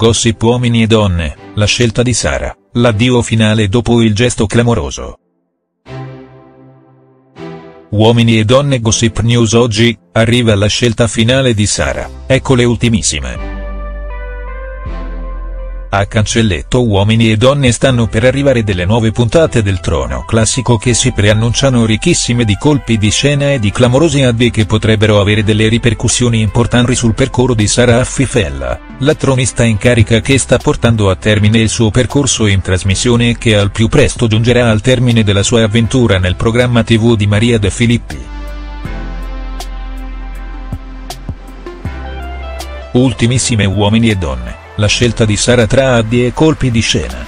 Gossip Uomini e Donne, la scelta di Sara, l'addio finale dopo il gesto clamoroso. Uomini e Donne Gossip News oggi, arriva la scelta finale di Sara, ecco le ultimissime. A cancelletto Uomini e Donne stanno per arrivare delle nuove puntate del Trono Classico che si preannunciano ricchissime di colpi di scena e di clamorosi addii che potrebbero avere delle ripercussioni importanti sul percorso di Sara Affi Fella, la tronista in carica che sta portando a termine il suo percorso in trasmissione e che al più presto giungerà al termine della sua avventura nel programma TV di Maria De Filippi. Ultimissime Uomini e Donne. La scelta di Sara tra addii e colpi di scena.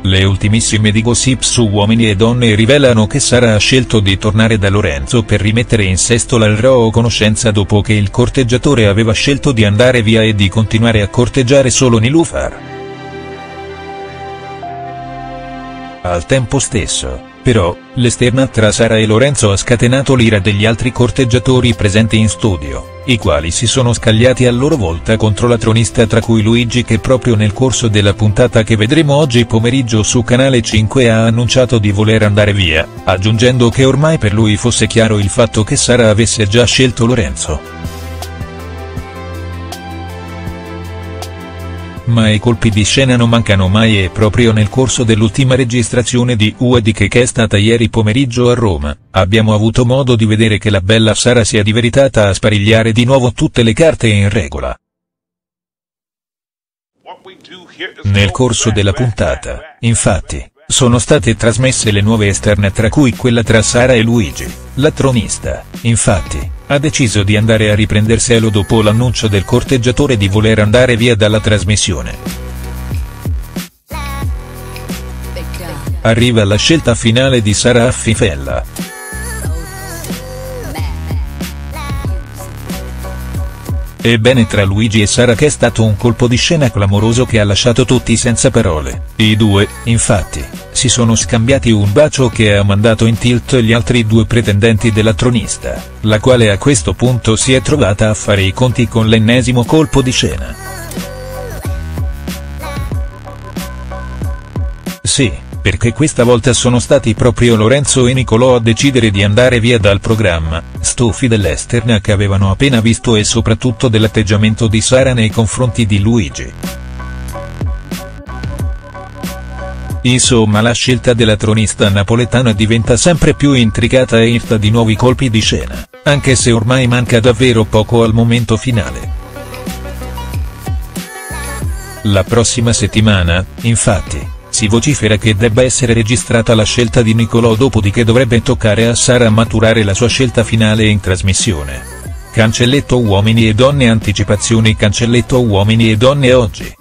Le ultimissime di Gossip su Uomini e Donne rivelano che Sara ha scelto di tornare da Lorenzo per rimettere in sesto la loro conoscenza dopo che il corteggiatore aveva scelto di andare via e di continuare a corteggiare solo Nilufar. Al tempo stesso, però, l'esterna tra Sara e Lorenzo ha scatenato l'ira degli altri corteggiatori presenti in studio, i quali si sono scagliati a loro volta contro la tronista tra cui Luigi che proprio nel corso della puntata che vedremo oggi pomeriggio su Canale 5 ha annunciato di voler andare via, aggiungendo che ormai per lui fosse chiaro il fatto che Sara avesse già scelto Lorenzo. Ma i colpi di scena non mancano mai e proprio nel corso dell'ultima registrazione di Uomini e Donne che è stata ieri pomeriggio a Roma, abbiamo avuto modo di vedere che la bella Sara si è divertita a sparigliare di nuovo tutte le carte in regola. Nel corso della puntata, infatti, sono state trasmesse le nuove esterne tra cui quella tra Sara e Luigi, la tronista, infatti, ha deciso di andare a riprenderselo dopo l'annuncio del corteggiatore di voler andare via dalla trasmissione. Arriva la scelta finale di Sara Affi Fella. Ebbene tra Luigi e Sara che è stato un colpo di scena clamoroso che ha lasciato tutti senza parole, i due, infatti, si sono scambiati un bacio che ha mandato in tilt gli altri due pretendenti della tronista, la quale a questo punto si è trovata a fare i conti con l'ennesimo colpo di scena. Sì, perché questa volta sono stati proprio Lorenzo e Nicolò a decidere di andare via dal programma, stufi dell'esterna che avevano appena visto e soprattutto dell'atteggiamento di Sara nei confronti di Luigi. Insomma la scelta della tronista napoletana diventa sempre più intricata e irta di nuovi colpi di scena, anche se ormai manca davvero poco al momento finale. La prossima settimana, infatti, si vocifera che debba essere registrata la scelta di Nicolò dopodiché dovrebbe toccare a Sara maturare la sua scelta finale in trasmissione. Cancelletto Uomini e Donne. Anticipazioni. Cancelletto Uomini e Donne oggi.